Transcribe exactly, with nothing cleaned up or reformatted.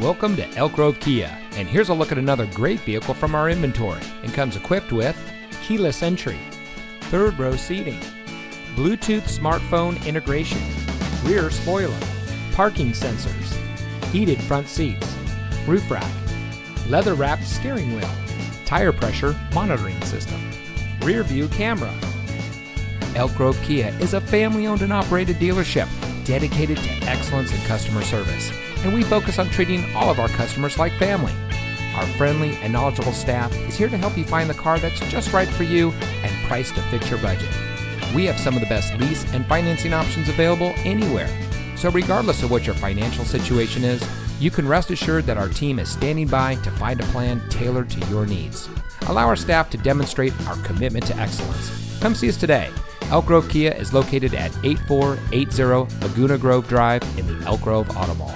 Welcome to Elk Grove Kia, and here's a look at another great vehicle from our inventory, and comes equipped with keyless entry, third row seating, Bluetooth smartphone integration, rear spoiler, parking sensors, heated front seats, roof rack, leather wrapped steering wheel, tire pressure monitoring system, rear view camera. Elk Grove Kia is a family owned and operated dealership dedicated to excellence in customer service, and we focus on treating all of our customers like family. Our friendly and knowledgeable staff is here to help you find the car that's just right for you and priced to fit your budget. We have some of the best lease and financing options available anywhere, so regardless of what your financial situation is, you can rest assured that our team is standing by to find a plan tailored to your needs. Allow our staff to demonstrate our commitment to excellence. Come see us today. Elk Grove Kia is located at eight four eight zero Laguna Grove Drive in the Elk Grove Auto Mall.